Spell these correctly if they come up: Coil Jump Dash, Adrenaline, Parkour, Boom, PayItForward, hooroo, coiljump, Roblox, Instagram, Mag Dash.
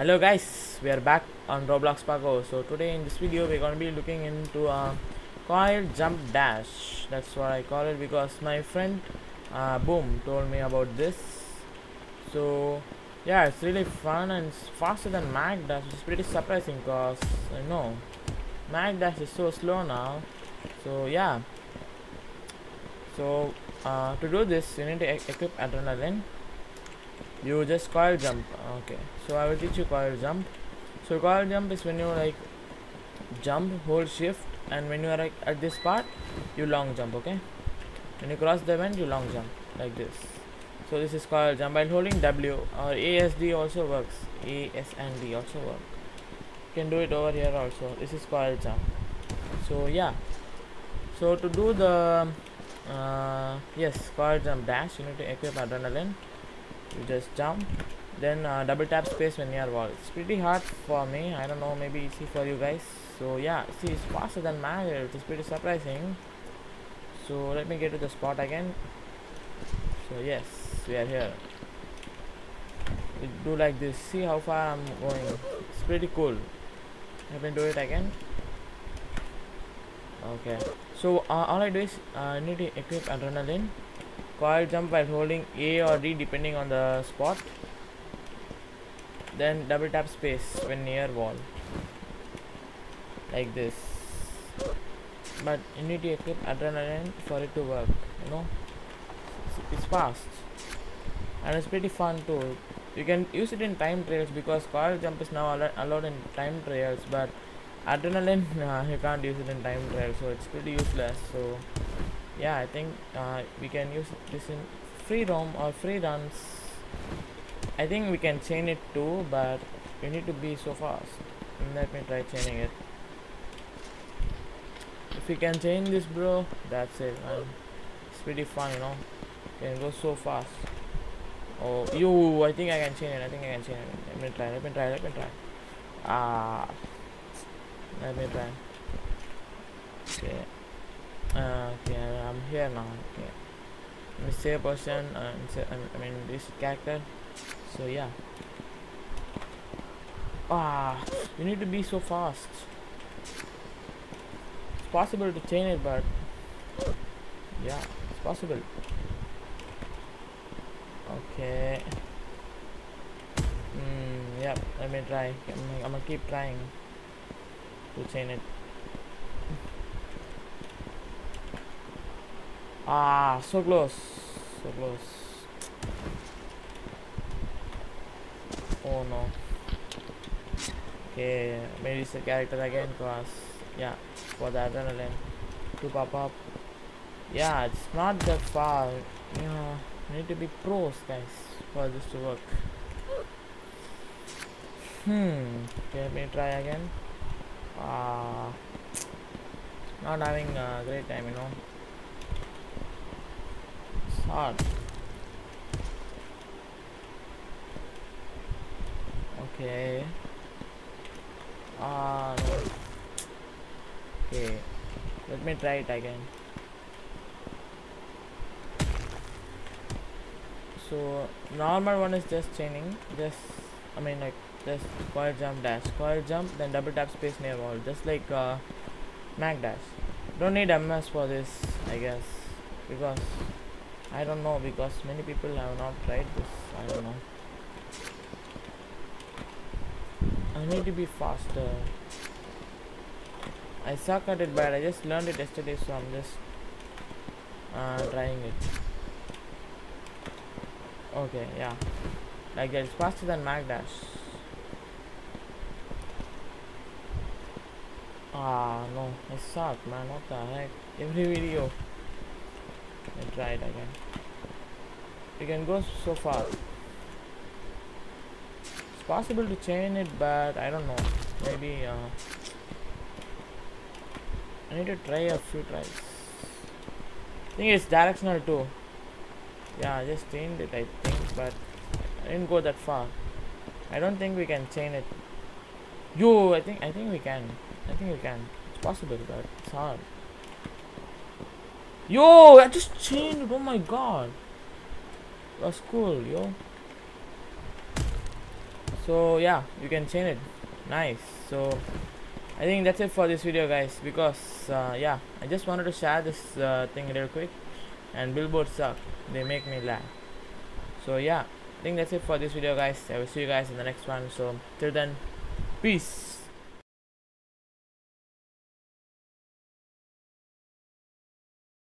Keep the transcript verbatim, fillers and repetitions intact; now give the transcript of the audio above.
Hello guys, we are back on Roblox Parkour. So today in this video we're going to be looking into a coil jump dash. That's what I call it because my friend uh, Boom told me about this. So yeah, it's really fun and it's faster than Mag Dash. It's pretty surprising because I know Mag Dash is so slow now. So yeah, so uh, to do this you need to e- equip Adrenaline. You just coil jump. Okay, so I will teach you coil jump. So coil jump is when you like jump, hold shift, and when you are like at this part you long jump. Okay, when you cross the vent you long jump like this. So this is coil jump. While holding W or A S D also works. A S and D also work. You can do it over here also. This is coil jump. So yeah, so to do the uh, yes coil jump dash you need to equip Adrenaline. You just jump, then uh, double tap space when near wall. It's pretty hard for me, I don't know, maybe easy for you guys. So yeah, see, it's faster than Mag, it's pretty surprising. So let me get to the spot again. So yes, we are here. You do like this, see how far I'm going. It's pretty cool. Let me do it again. Okay, so uh, all I do is I uh, need to equip Adrenaline. Coil jump while holding A or D depending on the spot, then double tap space when near wall like this, but you need to equip Adrenaline for it to work, you know. It's, it's fast and it's pretty fun too. You can use it in time trials because coil jump is now allo allowed in time trials, but Adrenaline uh, you can't use it in time trials, so it's pretty useless. So yeah, I think uh, we can use this in free roam or free runs. I think we can chain it too, but you need to be so fast. Let me try chaining it. If we can chain this, bro, that's it, man. It's pretty fun, you know. You can go so fast. Oh, you! I think I can chain it. I think I can chain it. Let me try. Let me try. Let me try. Ah, let me try. Okay. Uh, okay, I'm here now. Okay, let me save person. Uh, I mean this character. So yeah. Ah, you need to be so fast. It's possible to chain it, but yeah, it's possible. Okay. Hmm. Yep. Let me try. I'm, I'm gonna keep trying to chain it. Ah, so close, so close. Oh no. Okay, maybe it's a character again, cause yeah, for the Adrenaline to pop up. Yeah, it's not that far. Yeah, you need to be pros, guys, for this to work. Hmm. Okay, let me try again. Ah, not having a great time, you know. Hard. Okay. Ah. Uh, no. Okay. Let me try it again. So normal one is just chaining. Just I mean like just coil jump dash, coil jump, then double tap space near wall, just like uh, Mag Dash. Don't need M S for this, I guess, because. I don't know because many people have not tried this. I don't know. I need to be faster. I suck at it, but I just learned it yesterday, so I'm just uh, trying it. Okay, yeah, like that. It's faster than Mag Dash. Ah no, I suck, man. What the heck? Every video. Let's try it again. You can go so far. It's possible to chain it, but I don't know. Maybe uh, I need to try a few tries. I think it's directional too. Yeah, I just chained it, I think, but I didn't go that far. I don't think we can chain it. Yo, I think I think we can. I think we can. It's possible, but it's hard. Yo, I just changed it. Oh my god, that's cool, yo. So yeah, you can chain it. Nice. So I think that's it for this video, guys, because uh, yeah, I just wanted to share this uh, thing real quick. And billboards suck, they make me laugh. So yeah, I think that's it for this video, guys. I will see you guys in the next one. So till then, peace.